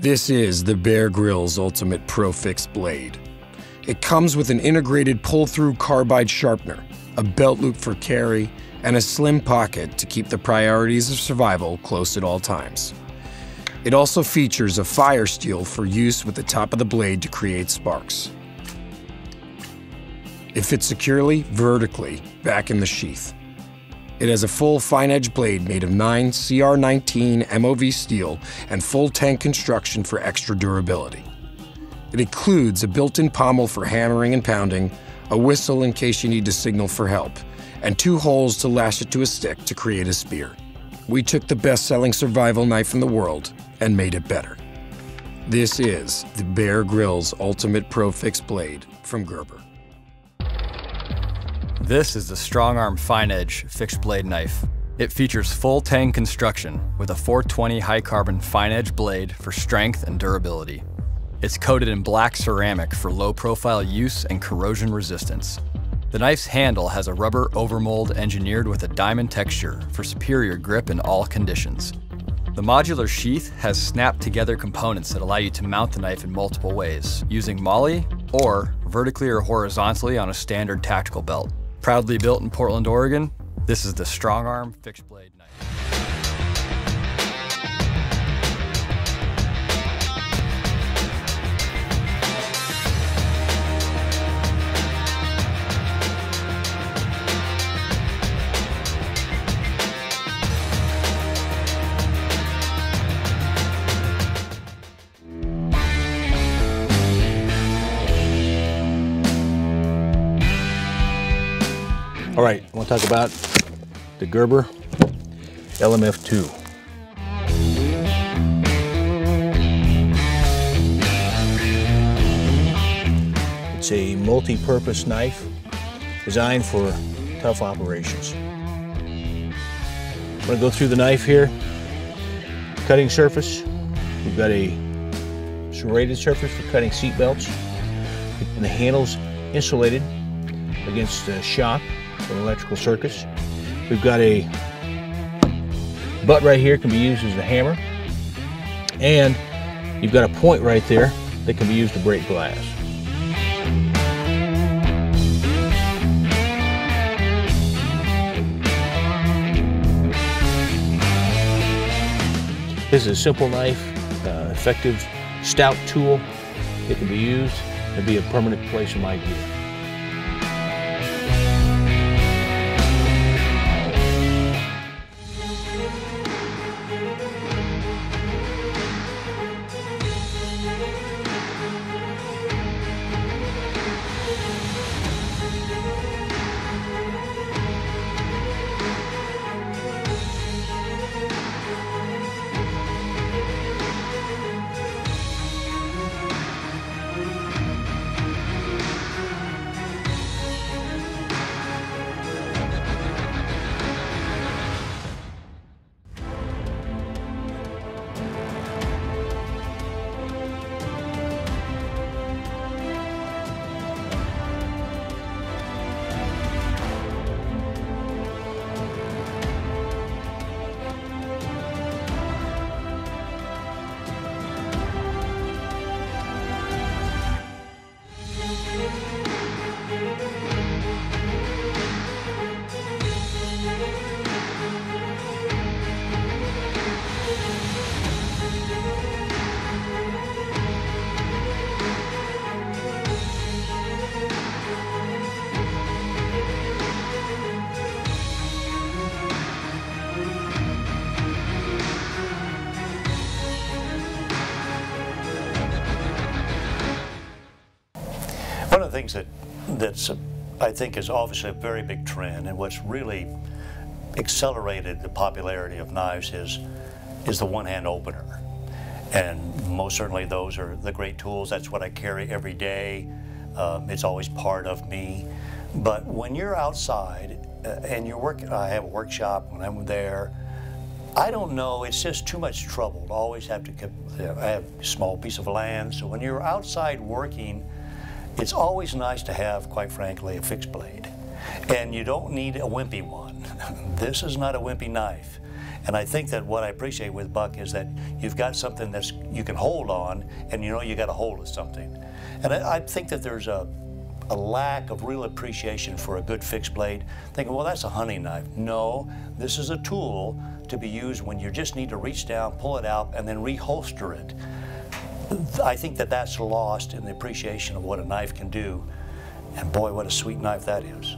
This is the Bear Grylls Ultimate Pro-Fix blade. It comes with an integrated pull-through carbide sharpener, a belt loop for carry, and a slim pocket to keep the priorities of survival close at all times. It also features a fire steel for use with the top of the blade to create sparks. It fits securely, vertically, back in the sheath. It has a full fine-edge blade made of 9 CR19 MOV steel and full tank construction for extra durability. It includes a built-in pommel for hammering and pounding, a whistle in case you need to signal for help, and 2 holes to lash it to a stick to create a spear. We took the best-selling survival knife in the world and made it better. This is the Bear Grylls Ultimate Pro-Fix blade from Gerber. This is the Strongarm Fine Edge Fixed Blade Knife. It features full tang construction with a 420 high carbon fine edge blade for strength and durability. It's coated in black ceramic for low profile use and corrosion resistance. The knife's handle has a rubber overmold engineered with a diamond texture for superior grip in all conditions. The modular sheath has snapped together components that allow you to mount the knife in multiple ways, using MOLLE or vertically or horizontally on a standard tactical belt. Proudly built in Portland, Oregon, this is the Strongarm Fixed Blade Knife. All right, I want to talk about the Gerber LMF2. It's a multi-purpose knife designed for tough operations. I'm going to go through the knife here. Cutting surface, we've got a serrated surface for cutting seat belts, and the handle's insulated against shock. An electrical circuits. We've got a butt right here, can be used as a hammer, and you've got a point right there that can be used to break glass. This is a simple knife, effective, stout tool. It can be used to be a permanent place in my gear. One of the things that's I think is obviously a very big trend, and what's really accelerated the popularity of knives is the one-hand opener. And most certainly those are the great tools. That's what I carry every day. It's always part of me. But when you're outside and you're working, I have a workshop when I'm there, I don't know, it's just too much trouble to always have to, I have a small piece of land. So when you're outside working, It's always nice to have, quite frankly, a fixed blade. And you don't need a wimpy one. This is not a wimpy knife. And I think that what I appreciate with Buck is that you've got something that you can hold on, and you know you got a hold of something. And I think that there's a lack of real appreciation for a good fixed blade, thinking, well, that's a hunting knife. No, this is a tool to be used when you just need to reach down, pull it out, and then reholster it. I think that that's lost in the appreciation of what a knife can do. And boy, what a sweet knife that is.